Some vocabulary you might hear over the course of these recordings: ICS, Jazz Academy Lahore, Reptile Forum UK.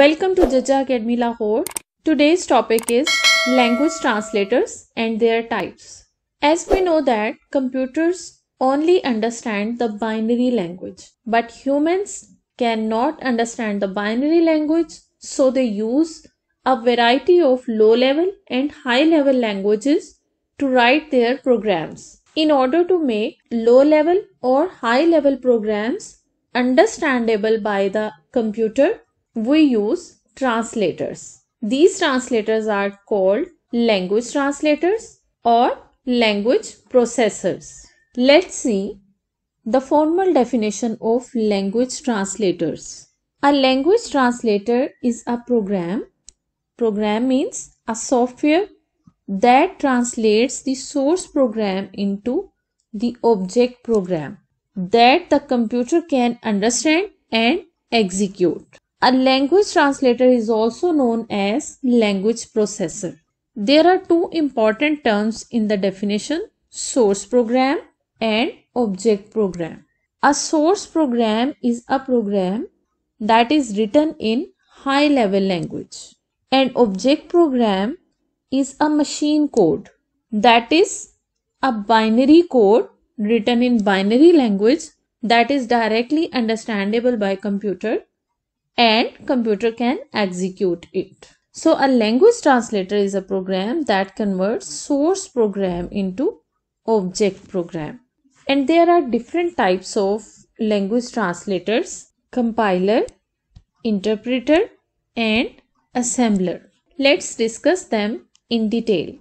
Welcome to Jazz Academy Lahore. Today's topic is language translators and their types. As we know that computers only understand the binary language, but humans cannot understand the binary language, so they use a variety of low-level and high-level languages to write their programs. In order to make low-level or high-level programs understandable by the computer, we use translators. These translators are called language translators or language processors. Let's see the formal definition of language translators. A language translator is a program. Program means a software that translates the source program into the object program that the computer can understand and execute. A language translator is also known as language processor. There are two important terms in the definition: source program and object program. A source program is a program that is written in high-level language. An object program is a machine code, that is a binary code written in binary language that is directly understandable by computer, and computer can execute it. So a language translator is a program that converts source program into object program. And there are different types of language translators: compiler, interpreter, and assembler. Let's discuss them in detail.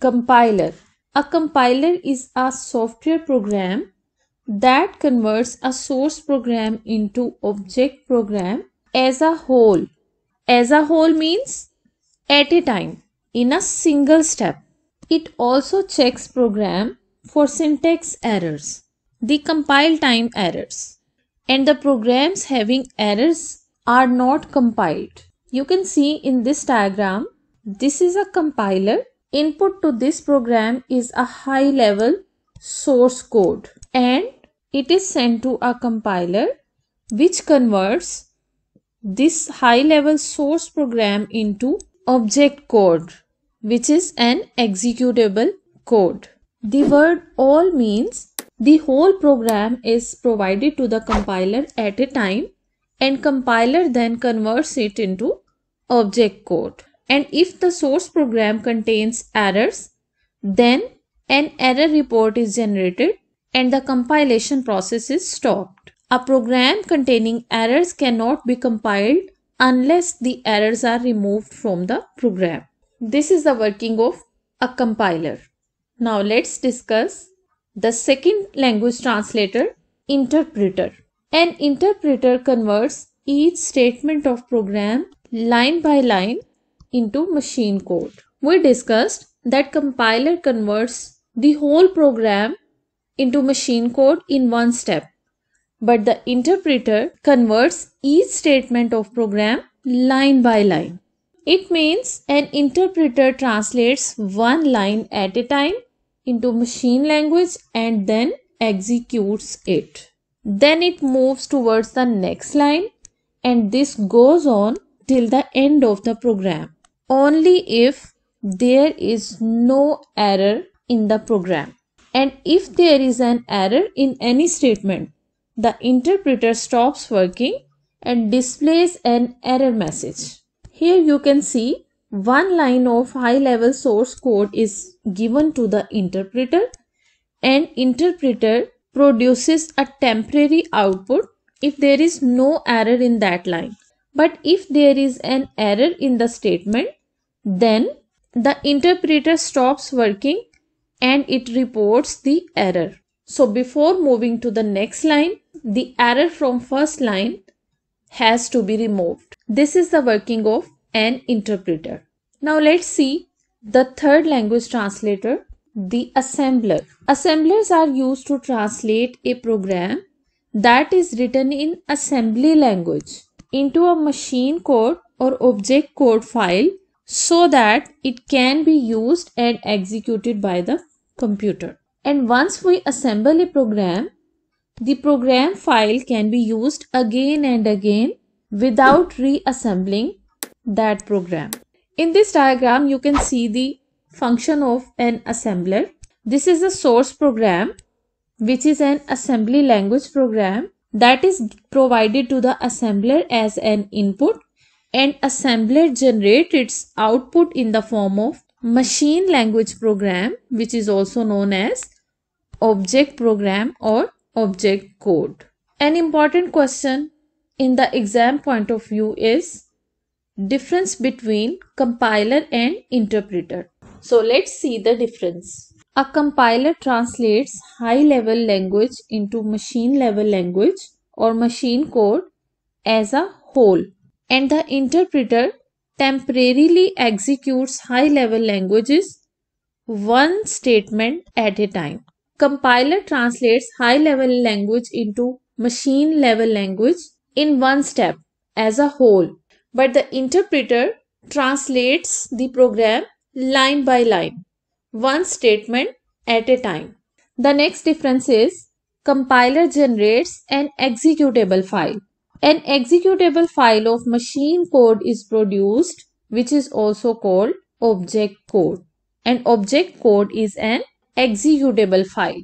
Compiler. A compiler is a software program that converts a source program into object program as a whole. As a whole means at a time, in a single step. It also checks program for syntax errors, the compile time errors, and the programs having errors are not compiled. You can see in this diagram, this is a compiler. Input to this program is a high level source code and it is sent to a compiler which converts this high level source program into object code, which is an executable code. The word all means the whole program is provided to the compiler at a time and compiler then converts it into object code. And if the source program contains errors, then an error report is generated and the compilation process is stopped. A program containing errors cannot be compiled unless the errors are removed from the program. This is the working of a compiler. Now let's discuss the second language translator, interpreter. An interpreter converts each statement of program line by line into machine code. We discussed that compiler converts the whole program into machine code in one step. But the interpreter converts each statement of program line by line. It means an interpreter translates one line at a time into machine language and then executes it. Then it moves towards the next line and this goes on till the end of the program. Only if there is no error in the program. And if there is an error in any statement, the interpreter stops working and displays an error message. Here you can see one line of high-level source code is given to the interpreter and interpreter produces a temporary output if there is no error in that line. But if there is an error in the statement, then the interpreter stops working and it reports the error. So before moving to the next line, the error from first line has to be removed. This is the working of an interpreter. Now let's see the third language translator, the assembler. Assemblers are used to translate a program that is written in assembly language into a machine code or object code file so that it can be used and executed by the computer. And once we assemble a program, the program file can be used again and again without reassembling that program. In this diagram, you can see the function of an assembler. This is a source program, which is an assembly language program that is provided to the assembler as an input, and assembler generates its output in the form of machine language program, which is also known as object program or object code. An important question in the exam point of view is difference between compiler and interpreter. So let's see the difference. A compiler translates high-level language into machine-level language or machine code as a whole, and the interpreter temporarily executes high-level languages one statement at a time. Compiler translates high-level language into machine-level language in one step as a whole, but the interpreter translates the program line by line, one statement at a time. The next difference is compiler generates an executable file. An executable file of machine code is produced, which is also called object code. And object code is an executable file.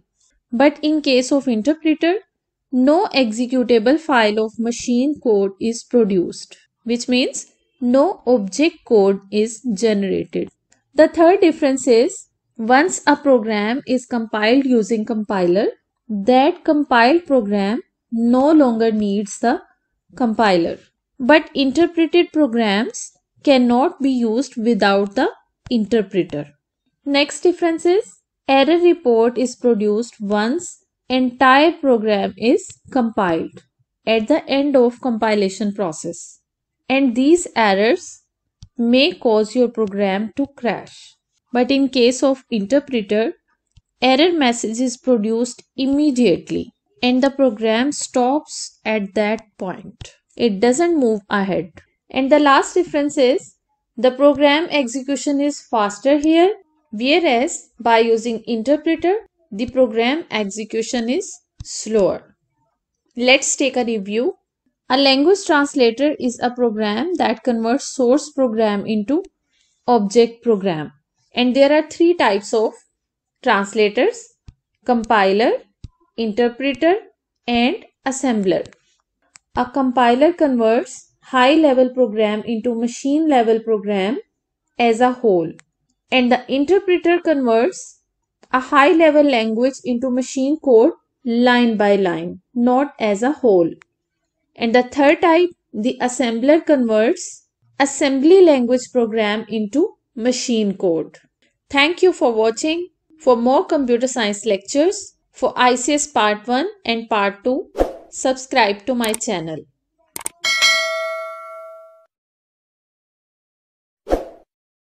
But in case of interpreter, no executable file of machine code is produced, which means no object code is generated. The third difference is once a program is compiled using compiler, that compiled program no longer needs the compiler. But interpreted programs cannot be used without the interpreter. Next difference is error report is produced once entire program is compiled at the end of compilation process, and these errors may cause your program to crash. But in case of interpreter, error message is produced immediately and the program stops at that point. It doesn't move ahead. And the last difference is the program execution is faster here, whereas by using interpreter, the program execution is slower. Let's take a review. A language translator is a program that converts source program into object program. And there are three types of translators: compiler, interpreter, and assembler. A compiler converts high-level program into machine-level program as a whole, and the interpreter converts a high-level language into machine code line by line, not as a whole. And the third type, the assembler, converts assembly language program into machine code. Thank you for watching. For more computer science lectures for ICS Part 1 and Part 2, subscribe to my channel.